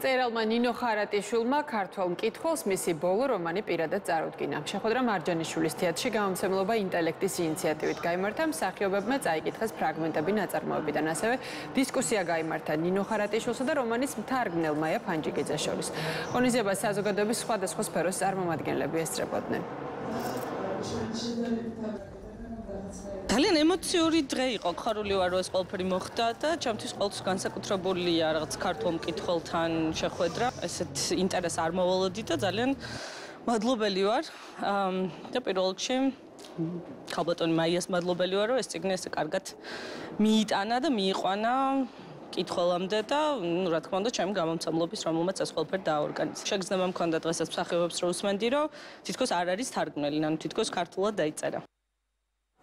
წერილმა ნინო ხარატიშვილმა ქართველ მკითხველს მისი ბოლო რომანი პირადად წარუდგინა. შეხვედრა მარჯანიშვილის თეატრში გამომცემლობა ინტელექტის ინიციატივით გაიმართა. მსახიობებმა წაიკითხეს ფრაგმენტები ნაწარმოებიდან, ასევე დისკუსია გაიმართა ნინო ხარატიშვილსა და რომანის მთარგმნელ მაია ფანჯიკიძეს შორის. ღონისძიებას საზოგადოების სხვადასხვა სფეროს წარმომადგენლები ესწრებოდნენ. ძალიან ემოციური დღე იყო, ხარული ვარ, რომ ეს ყველაფერი მოხდა და ჩემთვის ყოველთვის განსაკუთრებულია რაღაც ქართველ მკითხველთან შეხვედრა. ესეთ ინტერესს არ მოველოდი და ძალიან მადლობელი ვარ. და პირველ რიგში ხალბატონ მაიას მადლობელი ვარ, რომ ეს წიგნი ესე კარგად მიიტანა და მიიყვანა კითხველამდე და რა თქმა უნდა ჩემი გამომცემლობის რომელმაც ეს ყველაფერი დააორგანიზა. შეგრძნება მქონდა დღესაც მსახიობებს რომ უსმენდი, რომ თითქოს არ არის თარგმნელი, ანუ თითქოს ქართულად დაიწერა.